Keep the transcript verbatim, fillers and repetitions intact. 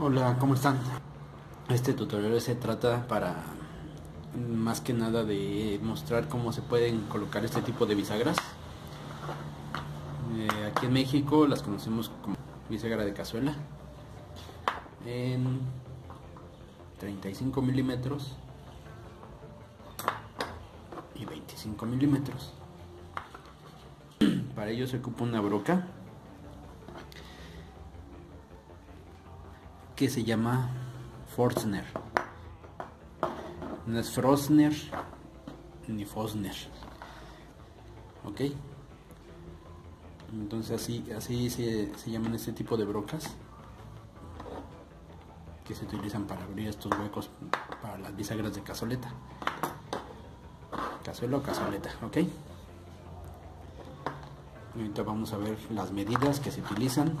Hola, ¿cómo están? Este tutorial se trata para más que nada de mostrar cómo se pueden colocar este tipo de bisagras. Eh, aquí en México las conocemos como bisagra de cazuela en treinta y cinco milímetros y veinticinco milímetros. Para ello se ocupa una broca que se llama Forstner. No es Forstner ni Forstner, ok. Entonces así, así se, se llaman este tipo de brocas que se utilizan para abrir estos huecos para las bisagras de cazoleta, cazuela o cazoleta, ok. Ahorita vamos a ver las medidas que se utilizan.